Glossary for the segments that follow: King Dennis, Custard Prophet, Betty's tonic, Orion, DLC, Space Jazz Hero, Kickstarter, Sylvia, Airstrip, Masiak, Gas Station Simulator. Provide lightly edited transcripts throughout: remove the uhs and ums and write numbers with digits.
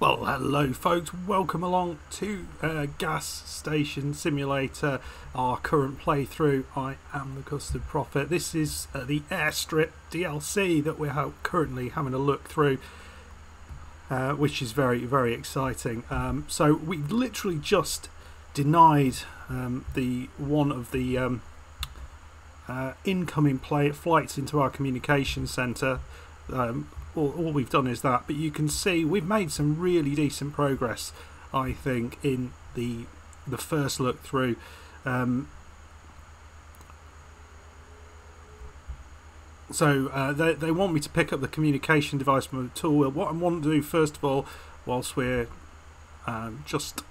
Well, hello folks, welcome along to Gas Station Simulator, our current playthrough. I am the Custard Prophet. This is the Airstrip DLC that we're currently having a look through, which is very, very exciting. So we've literally just denied one of the incoming flights into our communication centre. All we've done is that, but you can see we've made some really decent progress, I think, in the first look through. So they want me to pick up the communication device from the tool wheel. What I want to do first of all, whilst we're just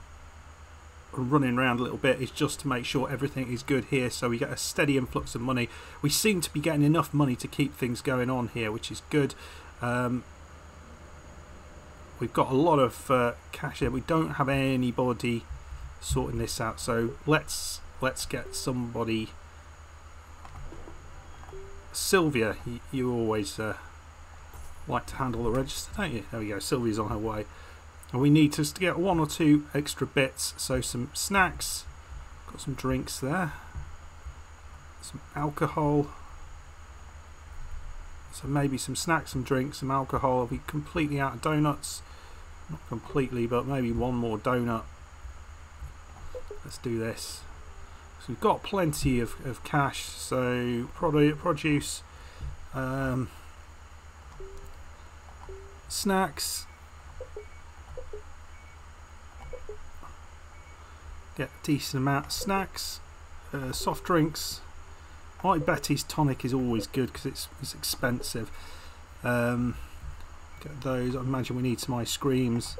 running around a little bit, is just to make sure everything is good here, so we get a steady influx of money. We seem to be getting enough money to keep things going on here, which is good. We've got a lot of cash here. We don't have anybody sorting this out, so let's get somebody. Sylvia, you always like to handle the register, don't you? There we go, Sylvia's on her way. And we need to get one or two extra bits, so some snacks, got some drinks there, some alcohol. So maybe some snacks, some drinks, some alcohol. Are we completely out of donuts? Not completely, but maybe one more donut. Let's do this. So we've got plenty of cash. So produce, snacks. Get a decent amount of snacks, soft drinks. My Betty's tonic is always good because it's expensive. Get those. I imagine we need some ice creams.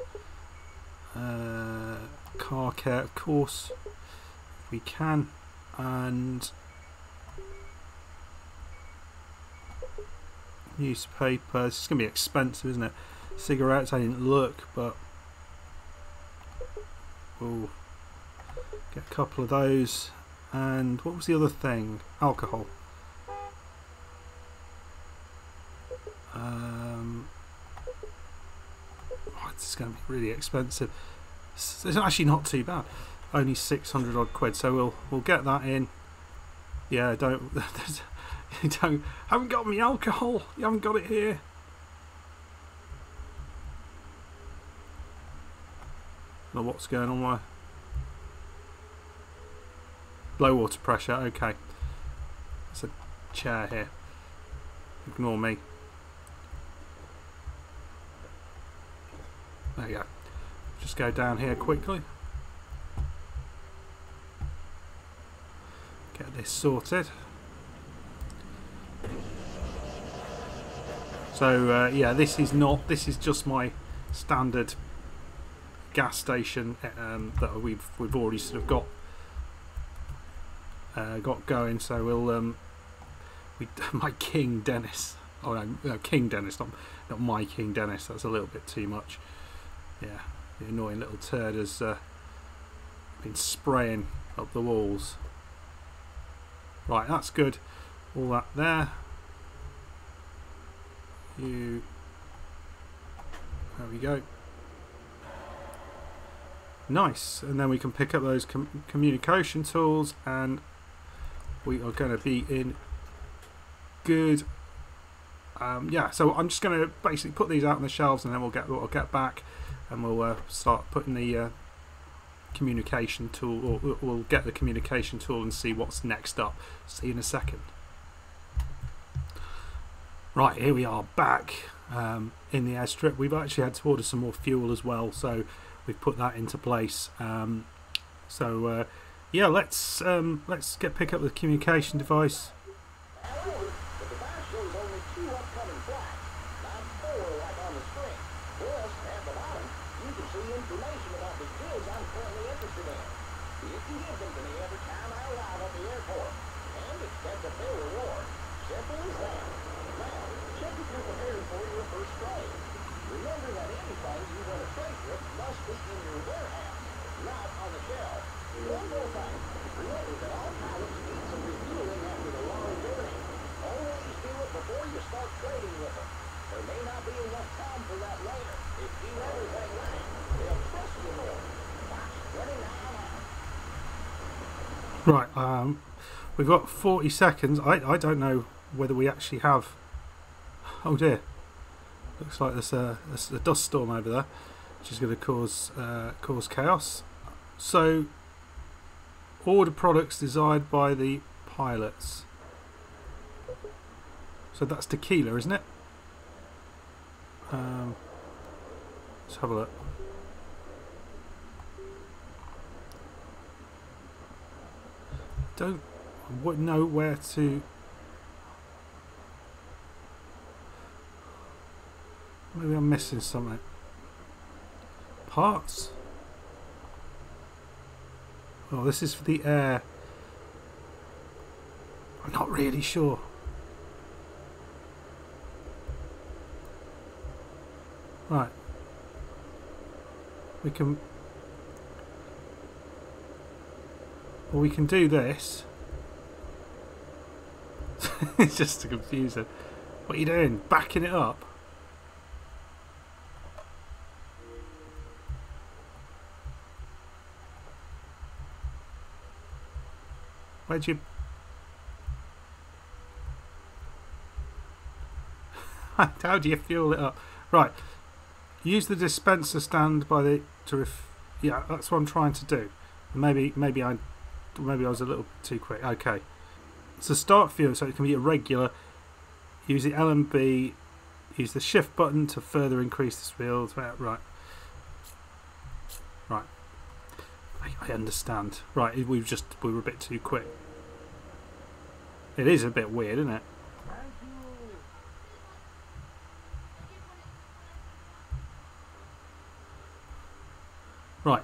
Car care, of course, if we can. And newspapers. It's going to be expensive, isn't it? Cigarettes. I didn't look, but we'll get a couple of those. And what was the other thing? Alcohol. Oh, it's going to be really expensive. It's actually not too bad. Only 600 odd quid. So we'll get that in. Yeah, don't. Haven't got me alcohol. You haven't got it here. Don't know what's going on there. Low water pressure, okay. There's a chair here. Ignore me. There you go. Just go down here quickly. Get this sorted. So yeah, this is just my standard gas station that we've already sort of got going, so we'll my King Dennis. Oh no, King Dennis, not my King Dennis. That's a little bit too much. Yeah, the annoying little turd has been spraying up the walls. Right, that's good. All that there. You. There we go. Nice, and then we can pick up those communication tools and. We are going to be in good. Yeah, so I'm just going to basically put these out on the shelves, and then we'll get back, and we'll start putting the communication tool, or we'll get the communication tool and see what's next up. See you in a second. Right, here we are back in the airstrip. We've actually had to order some more fuel as well, so we've put that into place. Yeah, let's pick up the communication device. May not Right, we've got 40 seconds. I don't know whether we actually have... Oh dear. Looks like there's a dust storm over there, which is going to cause chaos. So, order products desired by the pilots. So that's tequila, isn't it? Let's have a look. Don't know where to. Maybe I'm missing something. Parts. Oh, this is for the air. I'm not really sure. Right. We can. Well, we can do this. It's just to confuse it. What are you doing? Backing it up? Where'd you... How do you fuel it up? Right. Use the dispenser stand by the... Yeah, that's what I'm trying to do. Maybe I was a little too quick. Okay, so start fuel so it can be irregular. Use the L and B. Use the shift button to further increase the speed. Right. I understand. Right, we were a bit too quick. It is a bit weird, isn't it? Right.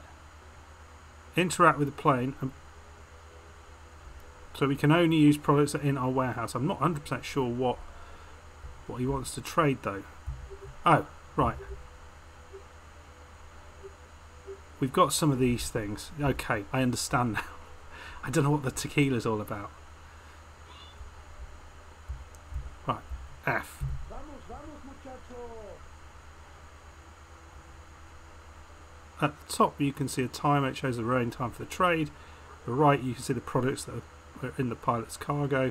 Interact with the plane and. So we can only use products that are in our warehouse. I'm not 100% sure what he wants to trade though. Oh, right. We've got some of these things. Okay, I understand now. I don't know what the tequila's all about. Right, F. At the top you can see a timer. It shows the rowing time for the trade. The right you can see the products that are in the pilot's cargo.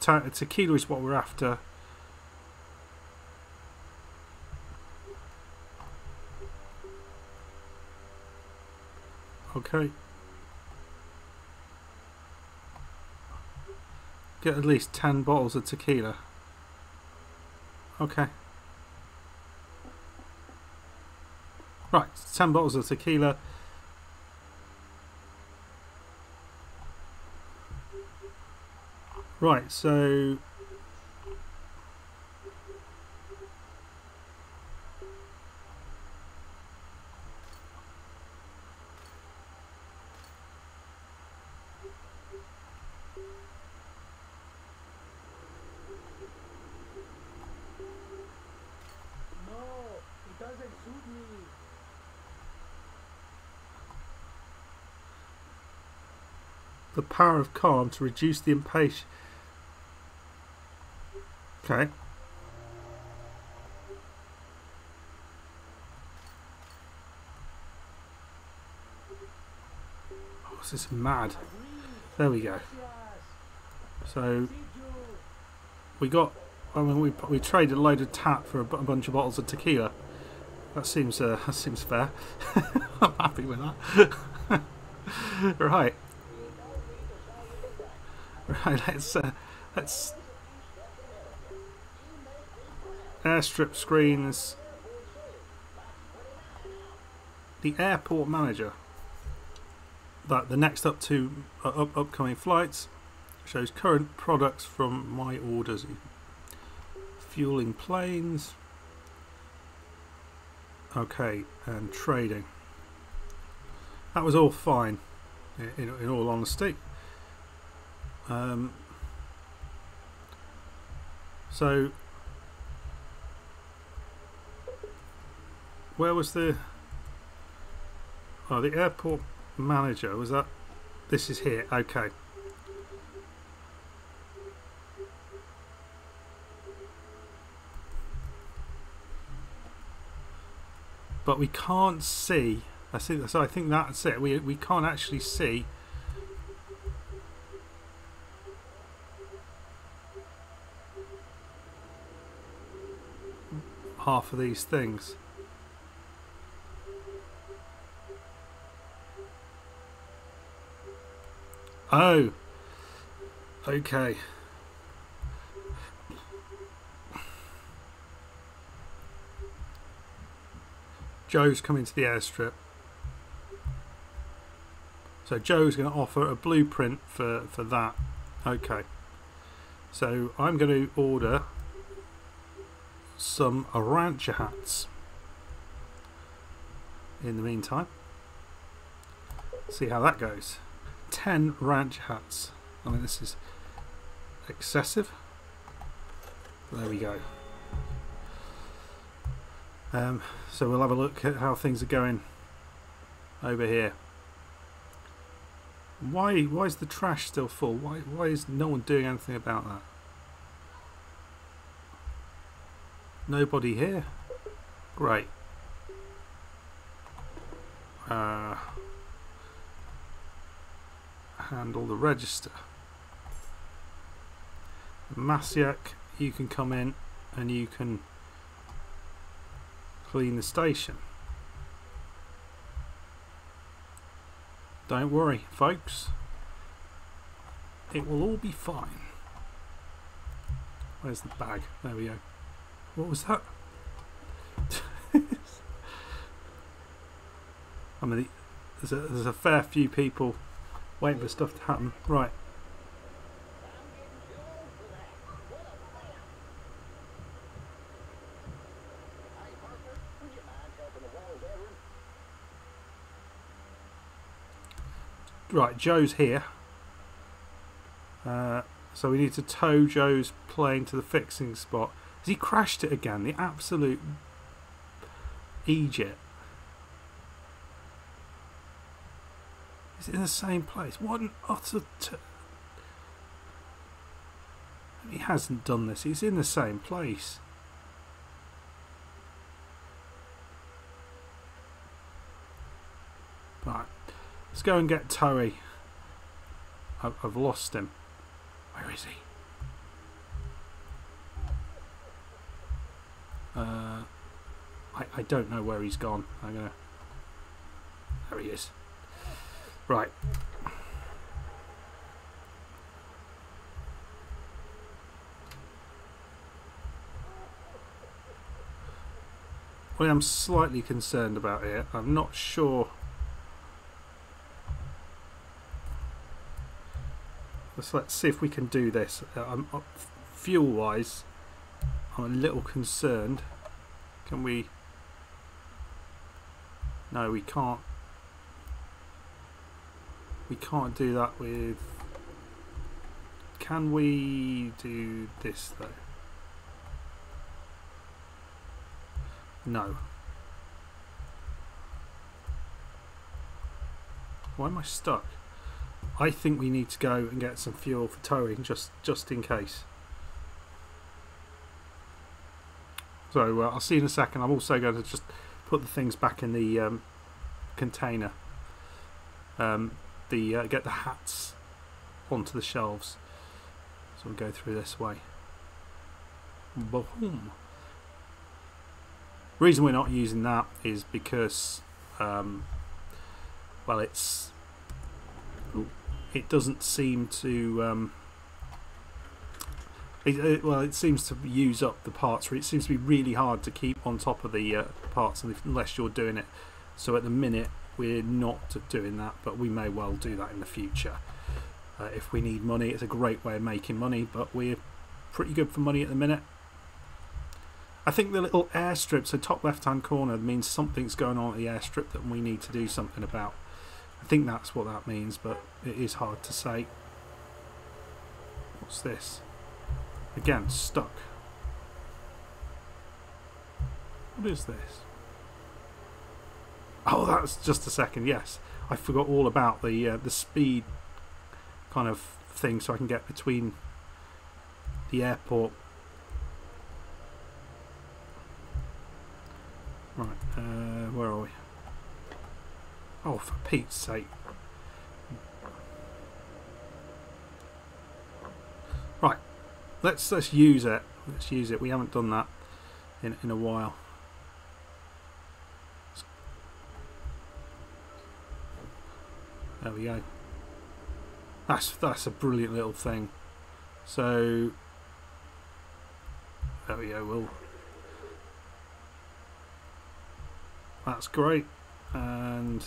Tequila is what we're after. Okay. Get at least 10 bottles of tequila. Okay. Right, 10 bottles of tequila. Right, so no, it doesn't suit me. The power of calm to reduce the impatience. Okay. Oh, this is mad. There we go. So we got. I mean, we traded a load of tap for a bunch of bottles of tequila. That seems fair. I'm happy with that. Right. Right. Let's. Airstrip screens. The airport manager. That the next upcoming flights shows current products from my orders. Fueling planes. Okay, and trading. That was all fine. In all honesty. So. Where was the... Oh, the airport manager, was that... This is here, okay. but we can't see. I see. So I think that's it. We can't actually see. Half of these things. Oh, okay. Joe's coming to the airstrip. So Joe's going to offer a blueprint for that. Okay. So I'm going to order some rancher hats in the meantime. See how that goes. 10 ranch hats. I mean, this is excessive. There we go. So we'll have a look at how things are going over here. Why is the trash still full? Why is no one doing anything about that? Nobody here. Great. Handle the register. Masiak, you can come in and you can clean the station. Don't worry, folks. It will all be fine. Where's the bag? There we go. What was that? I mean, there's a fair few people waiting for stuff to happen. Right. Right, Joe's here. So we need to tow Joe's plane to the fixing spot. He crashed it again, the absolute ejet. Is it in the same place? What an utter... He hasn't done this, he's in the same place. Right, let's go and get Towie. I've lost him. Where is he? I don't know where he's gone. There he is. Right. Well, I'm slightly concerned about here. I'm not sure. Let's see if we can do this. I'm fuel-wise. I'm a little concerned. Can we? No, we can't. We can't do that with. Can we do this though? No. Why am I stuck? I think we need to go and get some fuel for towing, just in case. So I'll see you in a second. I'm also going to just put the things back in the container. Get the hats onto the shelves. So we'll go through this way. Boom. Reason we're not using that is because, well, it doesn't seem to. It seems to use up the parts. It seems to be really hard to keep on top of the parts unless you're doing it. So at the minute we're not doing that, but we may well do that in the future if we need money. It's a great way of making money, but we're pretty good for money at the minute. I think the little airstrip, so top left hand corner, means something's going on at the airstrip that we need to do something about. I think that's what that means, but it is hard to say. What's this? Again, stuck. What is this? Oh, that's just a second. Yes, I forgot all about the speed kind of thing, so I can get between the airport Right, where are we? Oh, for Pete's sake. Right, let's use it. Let's use it. We haven't done that in a while. There we go. That's a brilliant little thing. So there we go. We'll. That's great, and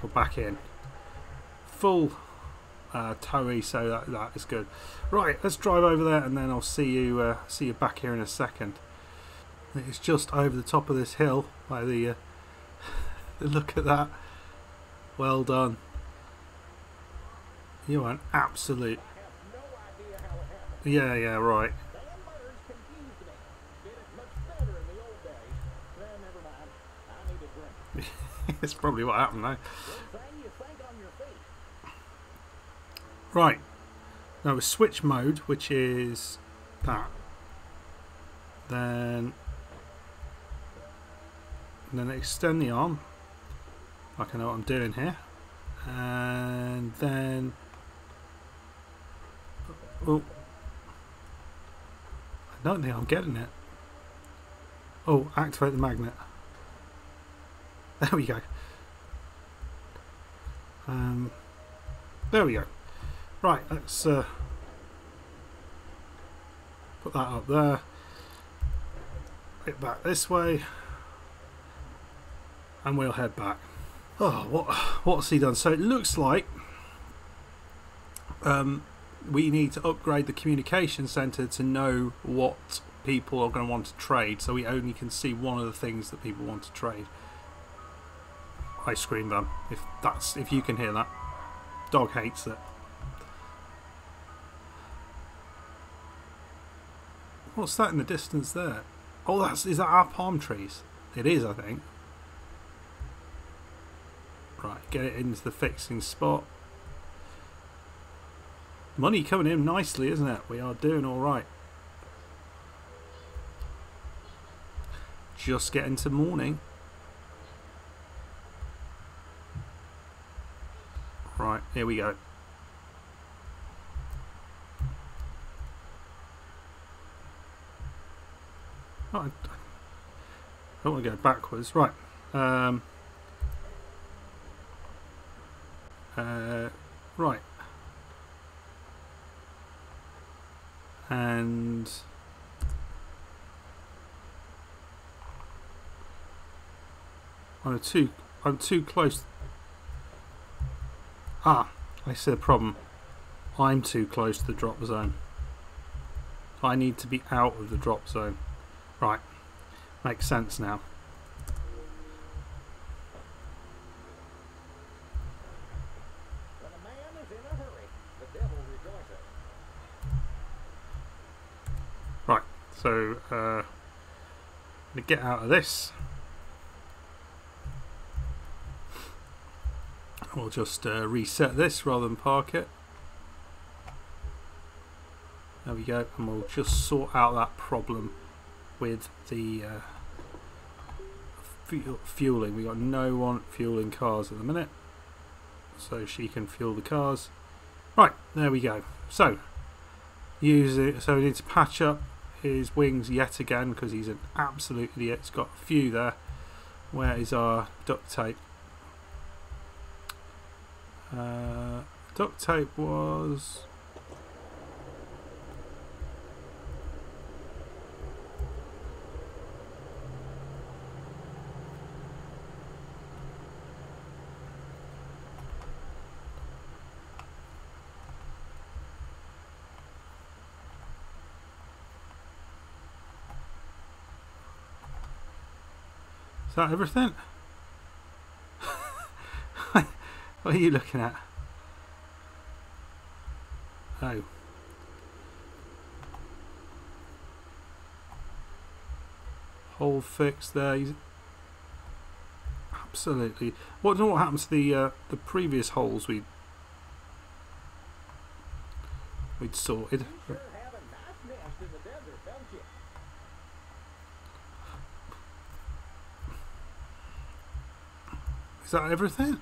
we're back in full towie, so that is good. Right, let's drive over there, and then I'll see you back here in a second. It's just over the top of this hill by the look at that. Well done. You are an absolute. Yeah, yeah, right. It's probably what happened though. Right. Now we switch mode, which is that. Then extend the arm. Like I know what I'm doing here. And then. Oh, I don't think I'm getting it. Oh, activate the magnet. There we go. There we go. Right, let's put that up there. Get back this way, and we'll head back. Oh, what's he done? So it looks like. We need to upgrade the communication center to know what people are going to want to trade, so we only can see one of the things that people want to trade. I scream them if you can hear that. Dog hates it. What's that in the distance there? Oh, is that our palm trees? It is, I think. Right, get it into the fixing spot. Money coming in nicely, isn't it? We are doing all right. Just getting to morning. Right, here we go. Oh, I don't want to go backwards. Right. Right. And I'm too close. Ah, I see the problem. I'm too close to the drop zone. I need to be out of the drop zone. Right, makes sense now. So I'm gonna get out of this. We'll just reset this rather than park it. There we go, and we'll just sort out that problem with the fueling. We got no one fueling cars at the minute, so she can fuel the cars. Right, there we go. So use it. So we need to patch up his wings yet again because he's an absolute idiot. He's got a few there. Where is our duct tape? Duct tape was. Is that everything? What are you looking at? Oh. Hole fixed there. He's absolutely. What happens to the previous holes we'd sorted? You sure have a nice nest in the desert, don't you? Is that everything?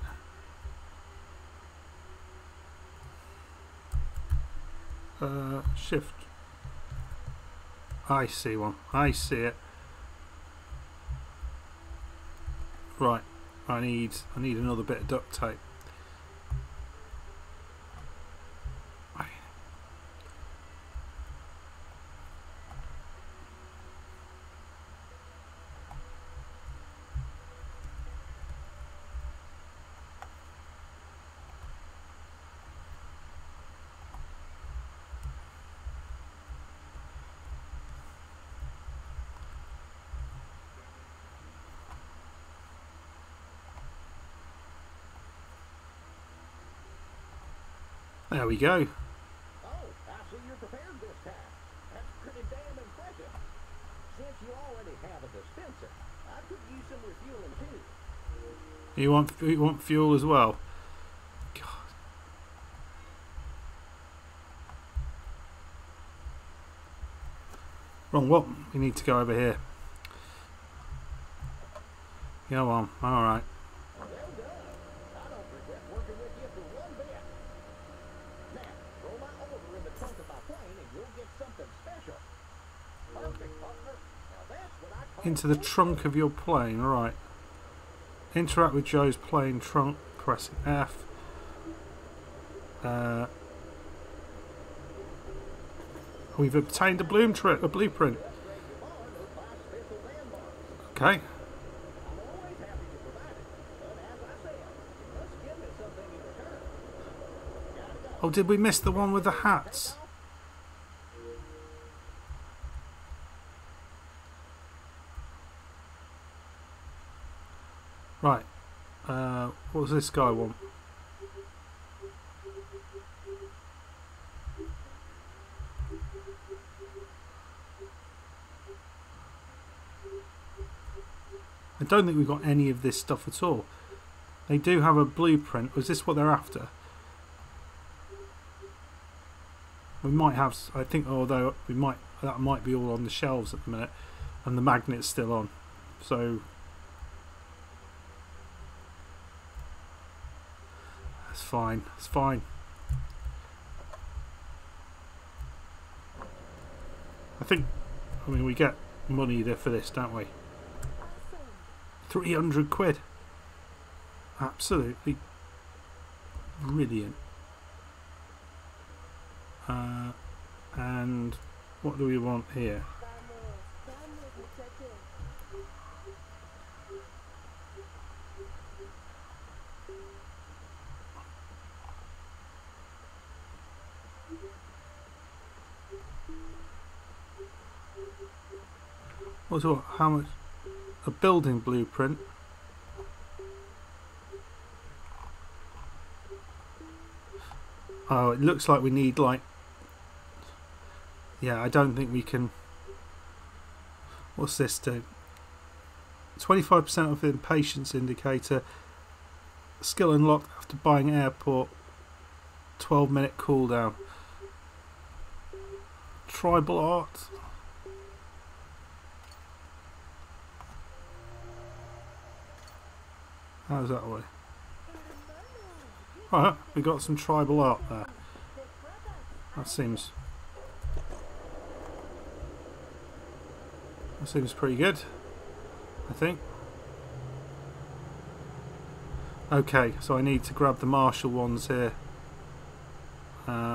Shift. I see one. I see it. Right. I need another bit of duct tape. There we go. Oh, I see you're prepared this time. That's pretty damn impressive. Since you already have a dispenser, I could use some refueling too. You want fuel as well? God. Wrong one. We need to go over here. Go on. All right. Into the trunk of your plane, right. Interact with Joe's plane trunk, pressing F. We've obtained a blueprint. Okay. Oh, did we miss the one with the hats? Right, what does this guy want? I don't think we've got any of this stuff at all. They do have a blueprint. Is this what they're after? We might have, I think, although we might, that might be all on the shelves at the minute, and the magnet's still on. So. Fine, it's fine. I think, I mean, we get money there for this, don't we? 300 quid. Absolutely brilliant. And what do we want here? What, how much? A building blueprint. Oh, it looks like we need, like, yeah, I don't think we can. What's this do? 25% of the impatience indicator. Skill unlocked after buying airport. 12-minute cooldown. Tribal art. How's that way? Right, we got some tribal art there. That seems pretty good, I think. Okay, so I need to grab the martial ones here.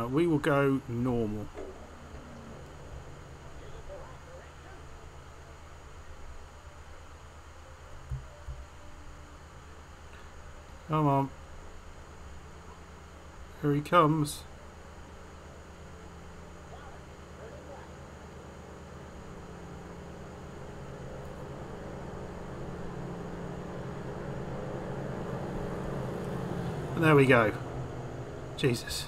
We will go normal. Come on. Here he comes. And there we go. Jesus.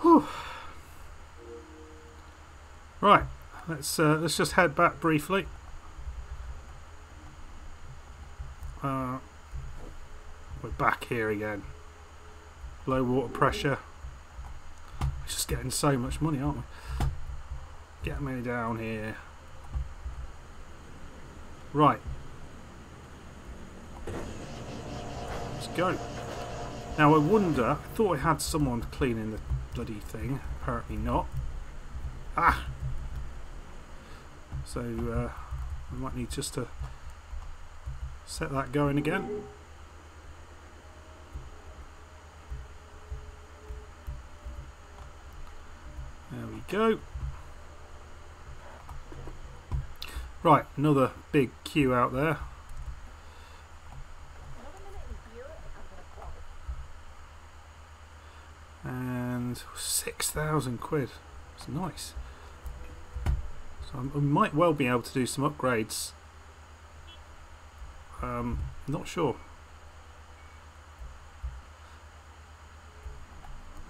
Whew. Right. Let's just head back briefly. Back here again. Low water pressure. We're just getting so much money, aren't we? Get me down here. Right. go. Now I wonder, I thought I had someone cleaning the bloody thing, apparently not. Ah! So I might need just to set that going again. There we go. Right, another big queue out there. And 6,000 quid. It's nice. So I might well be able to do some upgrades. Not sure.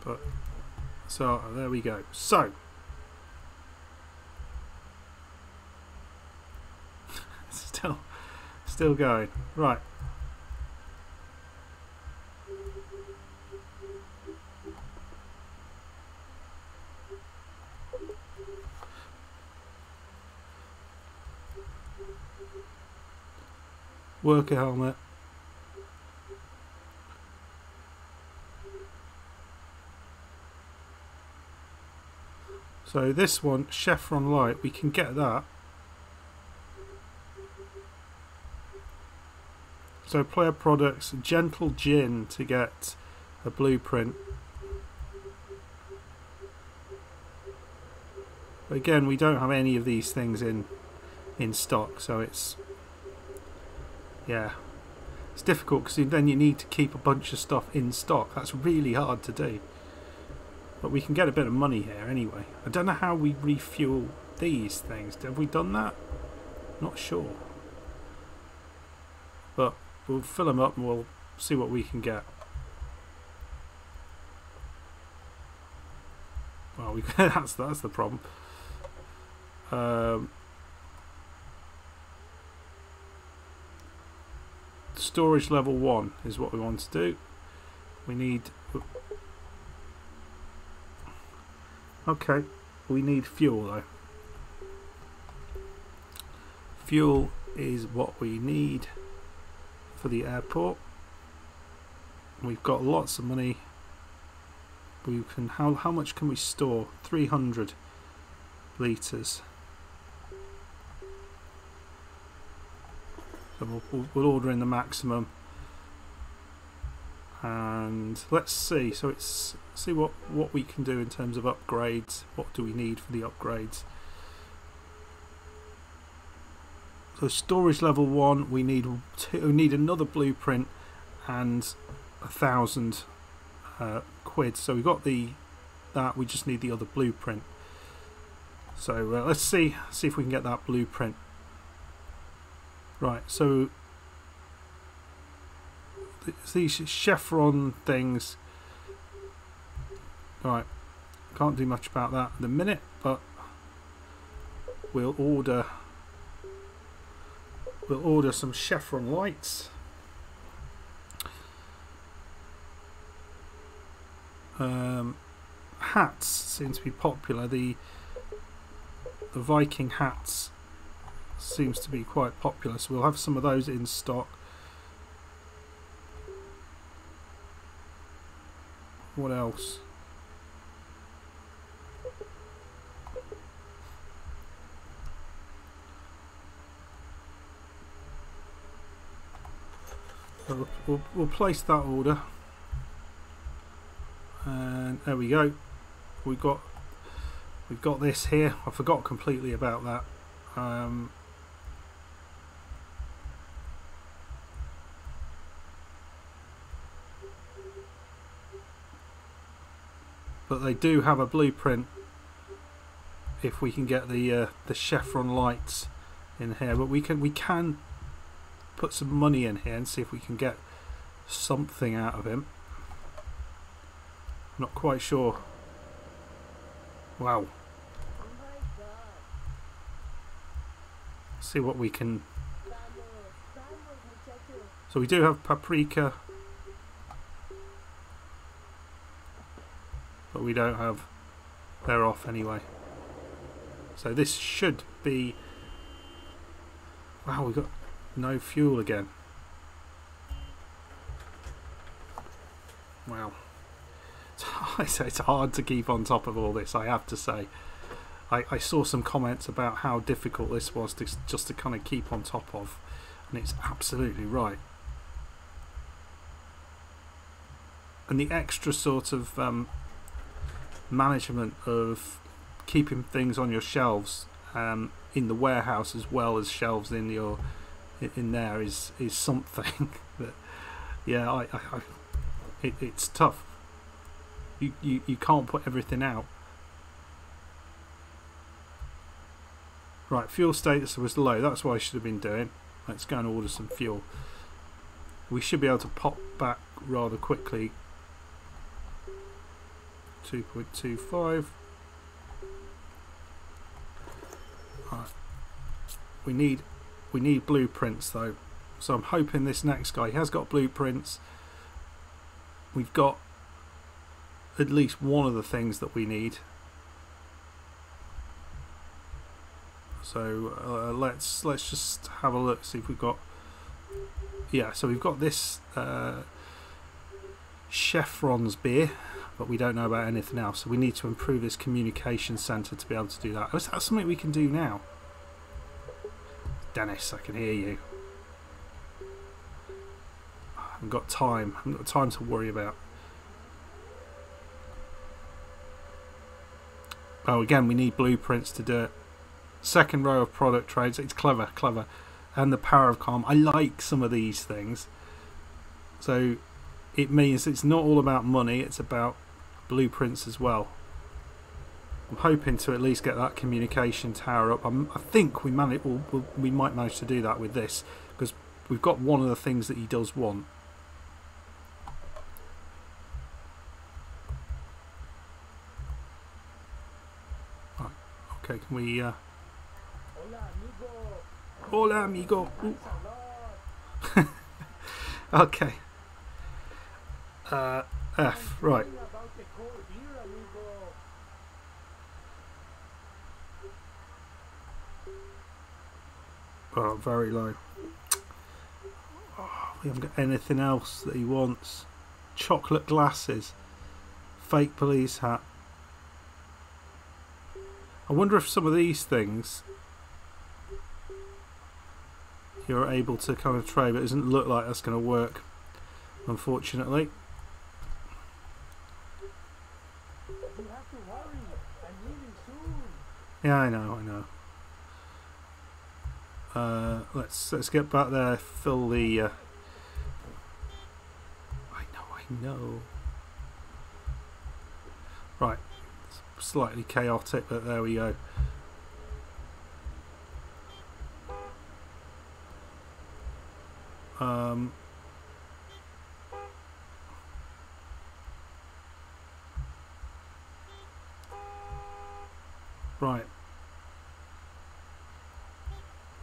But so there we go. So still going. Right. Worker helmet. So this one, Chevron Light, we can get that. So player products, Gentle Gin to get a blueprint. But again, we don't have any of these things in stock, so it's, yeah, it's difficult because then you need to keep a bunch of stuff in stock. That's really hard to do. But we can get a bit of money here anyway. I don't know how we refuel these things. Have we done that? Not sure. But we'll fill them up and we'll see what we can get. Well, we that's the problem. Storage level 1 is what we want to do. We need. Okay, we need fuel though. Fuel is what we need for the airport. We've got lots of money. We can how much can we store? 300 litres. So we'll order in the maximum. And let's see. So it's see what we can do in terms of upgrades. What do we need for the upgrades? So storage level 1, we need another blueprint and 1,000 quid. So we've got that. We just need the other blueprint. So let's see if we can get that blueprint. Right. So these chevron things. Right. Can't do much about that at the minute, but we'll order. We'll order some chevron lights. Hats seem to be popular. The Viking hats seems to be quite popular, so we'll have some of those in stock. What else? We'll place that order, and there we go. We've got this here. I forgot completely about that. But they do have a blueprint if we can get the chevron lights in here. But we can put some money in here and see if we can get something out of him. Not quite sure. Wow. See what we can. So we do have paprika, but we don't have. They're off anyway. So this should be. Wow, we got. No fuel again. Wow. It's hard to keep on top of all this, I have to say. I saw some comments about how difficult this was to, just to kind of keep on top of, and it's absolutely right. And the extra sort of management of keeping things on your shelves in the warehouse as well as shelves in your there is something that, yeah, it's tough. You can't put everything out. Right, fuel status was low. That's what I should have been doing. Let's go and order some fuel. We should be able to pop back rather quickly. 2.25. Right. We need blueprints though, so I'm hoping this next guy has got blueprints. We've got at least one of the things that we need. So let's just have a look, see if we've got. Yeah, so we've got this Chevron's beer, but we don't know about anything else. So we need to improve this communication centre to be able to do that. Oh, is that something we can do now? Dennis, I can hear you. I haven't got time. I haven't got time to worry about. Oh, again, we need blueprints to do it. Second row of product trades. It's clever, clever. And the power of calm. I like some of these things. So it means it's not all about money, it's about blueprints as well. I'm hoping to at least get that communication tower up. I think we manage, we might manage to do that with this, because we've got one of the things that he does want. Right. Okay, can we... Hola, amigo. Okay. F, right. Oh, very low. Oh, we haven't got anything else that he wants. Chocolate glasses. Fake police hat. I wonder if some of these things you're able to kind of trade, but it doesn't look like that's going to work, unfortunately. You have to hurry. I'm leaving soon. Yeah, I know. Let's get back there. Fill the. I know. Right, it's slightly chaotic, but there we go. Right,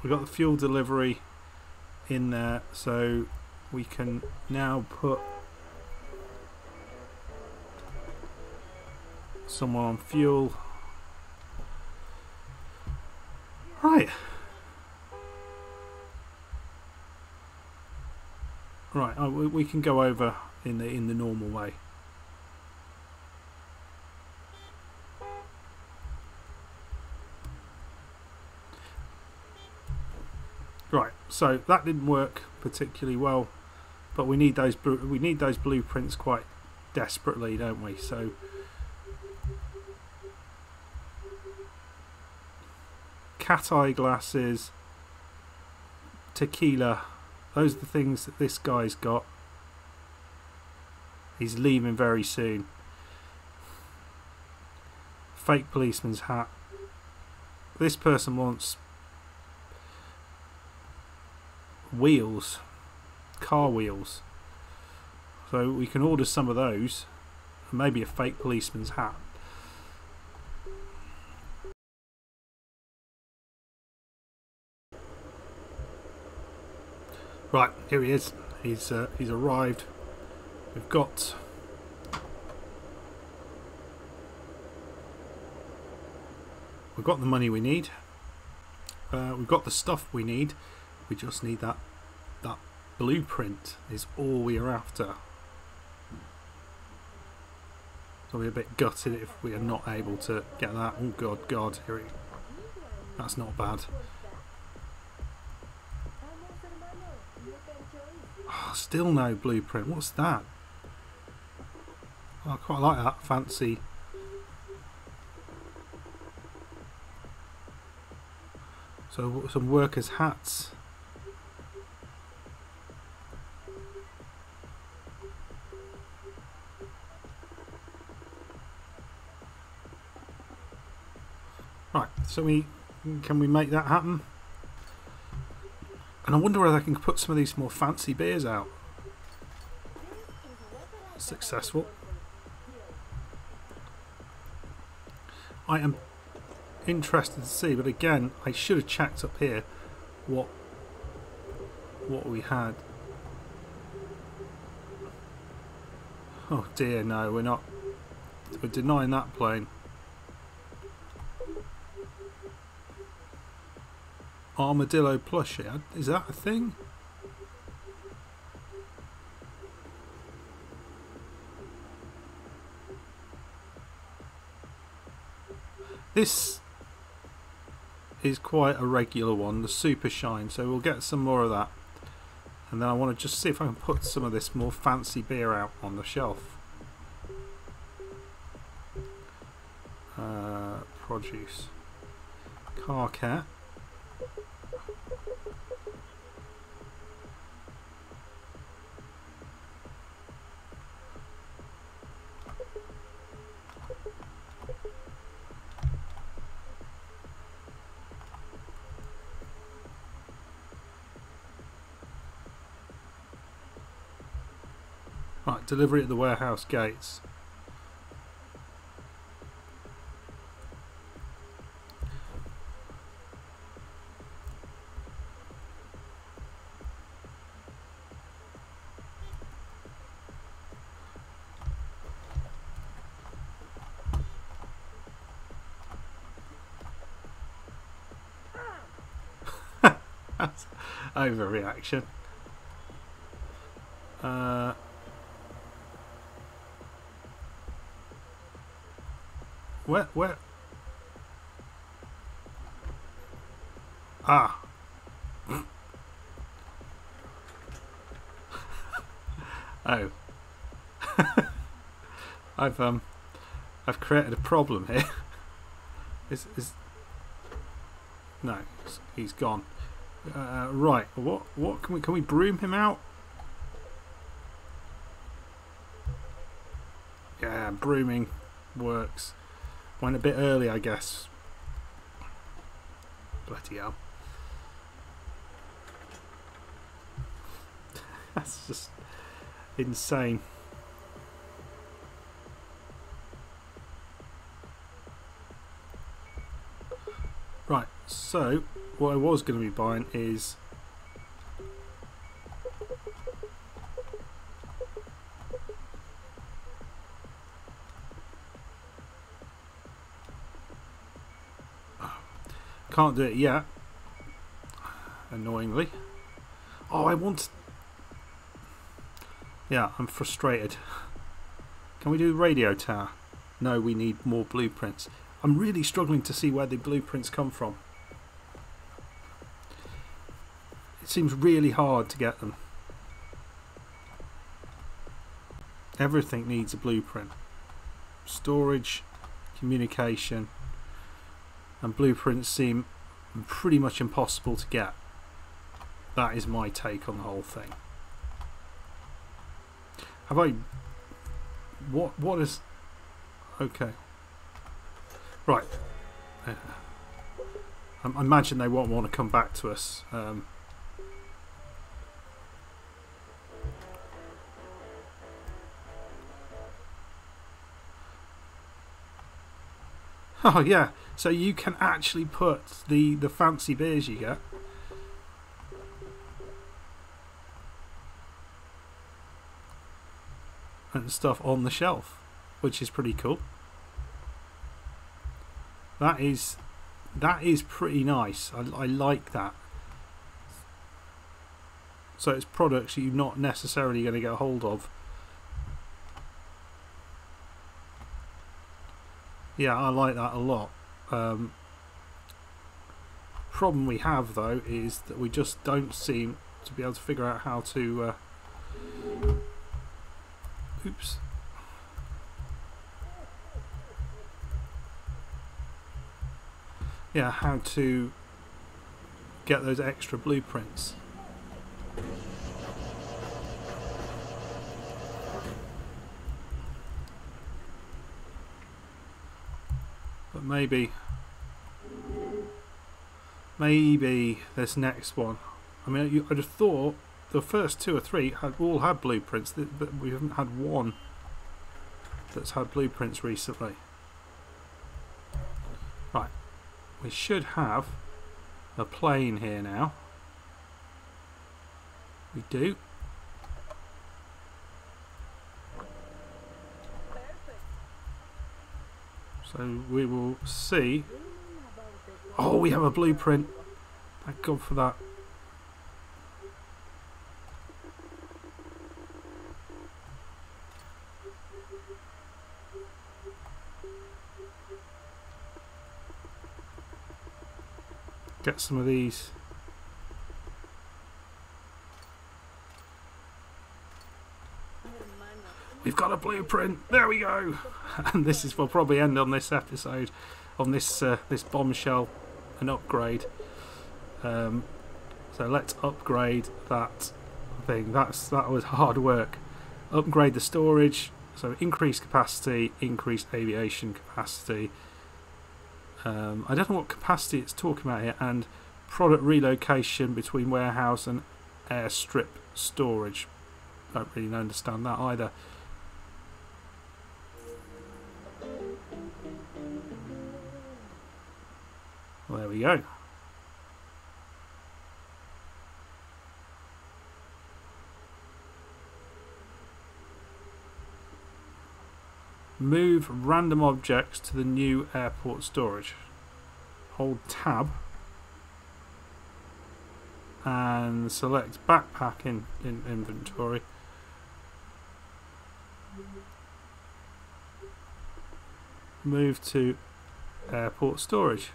we got the fuel delivery in there, so we can now put someone on fuel. Right. Right, we can go over in the normal way. Right, so that didn't work particularly well, but we need those blueprints quite desperately, don't we? So cat eye glasses, tequila. Those are the things that this guy's got. He's leaving very soon. Fake policeman's hat. This person wants wheels, car wheels. So we can order some of those, and maybe a fake policeman's hat. Right, here he is. He's arrived. We've got the money we need. We've got the stuff we need. We just need that blueprint is all we are after. I'll be a bit gutted if we are not able to get that. Oh god, god, here it, that's not bad. Oh, still no blueprint. What's that? Oh, I quite like that fancy. So some workers' hats. Right, so we can we make that happen? And I wonder whether I can put some of these more fancy beers out. Successful. I am interested to see, but again, I should have checked up here what we had. Oh dear, no, we're not. We're denying that plane. Armadillo plushie, is that a thing? This is quite a regular one, the super shine, so we'll get some more of that. And then I want to just see if I can put some of this more fancy beer out on the shelf. Produce, car care. Right, delivery at the warehouse gates. That's overreaction. Where? Ah. Oh. I've created a problem here. No, he's gone. Right. What can we broom him out? Yeah, brooming works. Went a bit early, I guess. Bloody hell. That's just insane. Right, so what I was going to be buying is can't do it yet, annoyingly. Oh, I want... Yeah, I'm frustrated. Can we do radio tower? No, we need more blueprints. I'm really struggling to see where the blueprints come from. It seems really hard to get them. Everything needs a blueprint. Storage, communication, and blueprints seem pretty much impossible to get. That is my take on the whole thing. Have I... What is... Okay. Right. I imagine they won't want to come back to us. Oh yeah, so you can actually put the fancy beers you get. And stuff on the shelf, which is pretty cool. That is pretty nice. I like that. So it's products you're not necessarily going to get a hold of. Yeah, I like that a lot. Problem we have though is that we just don't seem to be able to figure out how to oops, yeah, how to get those extra blueprints. But maybe this next one. I mean, I just thought the first two or three had all had blueprints, but we haven't had one that's had blueprints recently. Right, we should have a plane here now. We do. So we will see. Oh, we have a blueprint. Thank God for that. Get some of these. We've got a blueprint. There we go. And this is, we'll probably end on this episode, on this this bombshell, an upgrade. So let's upgrade that thing. That was hard work. Upgrade the storage. So increase capacity, increase aviation capacity. I don't know what capacity it's talking about here, and product relocation between warehouse and airstrip storage. Don't really understand that either. Well, there we go. Move random objects to the new airport storage. Hold tab and select backpack in inventory. Move to airport storage.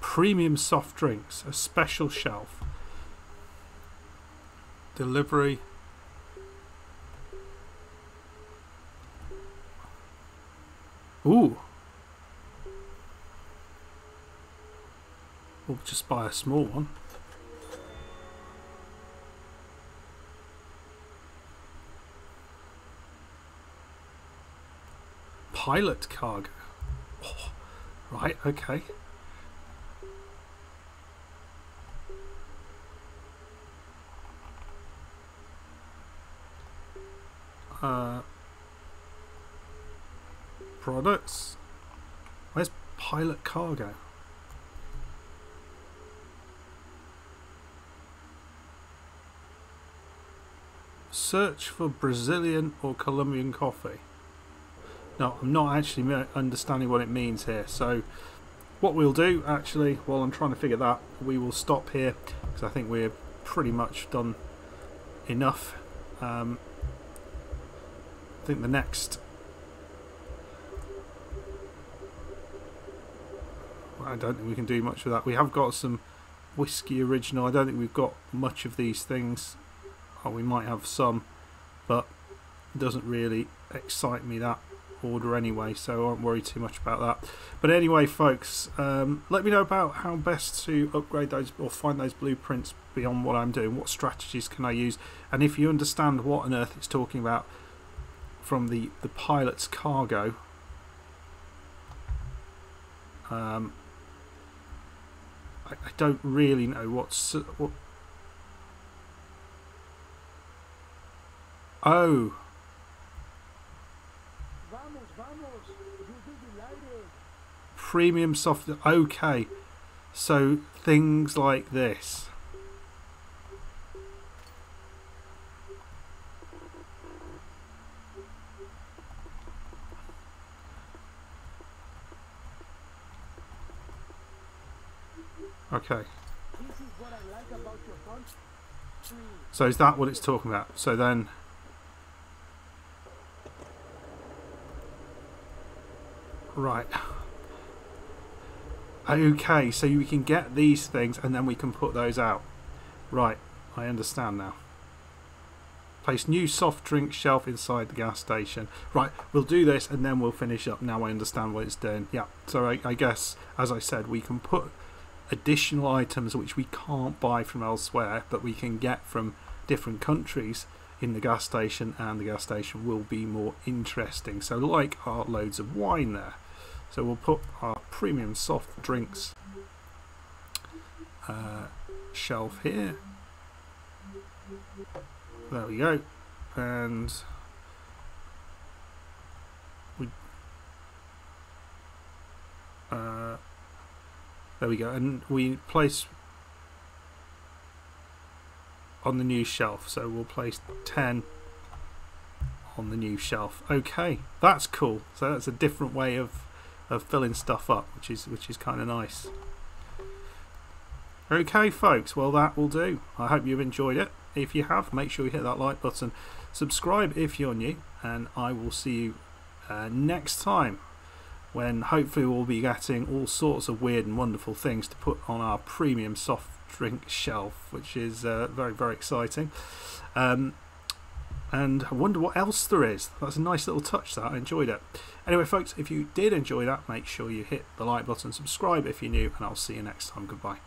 Premium soft drinks, a special shelf. Delivery. Ooh. We'll just buy a small one. Pilot cargo. Oh, right, okay. Products. Where's pilot cargo? Search for Brazilian or Colombian coffee. No, I'm not actually understanding what it means here. So what we'll do actually, while I'm trying to figure that, we will stop here because I think we're pretty much done enough. I think the next, I don't think we can do much with that. We have got some whiskey original. I don't think we've got much of these things. Oh, we might have some, but it doesn't really excite me, that order anyway, so I won't worry too much about that. But anyway folks, let me know about how best to upgrade those or find those blueprints beyond what I'm doing. What strategies can I use? And if you understand what on earth it's talking about from the pilot's cargo, I don't really know what. Oh. Premium soft. Okay. So things like this. Okay. So is that what it's talking about? So then... Right. Okay, so we can get these things and then we can put those out. Right, I understand now. Place new soft drink shelf inside the gas station. Right, we'll do this and then we'll finish up. Now I understand what it's doing. Yeah, so I guess, as I said, we can put additional items which we can't buy from elsewhere, but we can get from different countries in the gas station, and the gas station will be more interesting. So like our loads of wine there. So we'll put our premium soft drinks shelf here. There we go. And we there we go. And we place on the new shelf. So we'll place 10 on the new shelf. Okay, that's cool. So that's a different way of filling stuff up, which is kind of nice. Okay folks, well that will do. I hope you've enjoyed it. If you have, make sure you hit that like button, subscribe if you're new, and I will see you next time, when hopefully we'll be getting all sorts of weird and wonderful things to put on our premium soft drink shelf, which is very, very exciting. And I wonder what else there is. That's a nice little touch, that. I enjoyed it. Anyway folks, if you did enjoy that, make sure you hit the like button, subscribe if you're new, and I'll see you next time. Goodbye.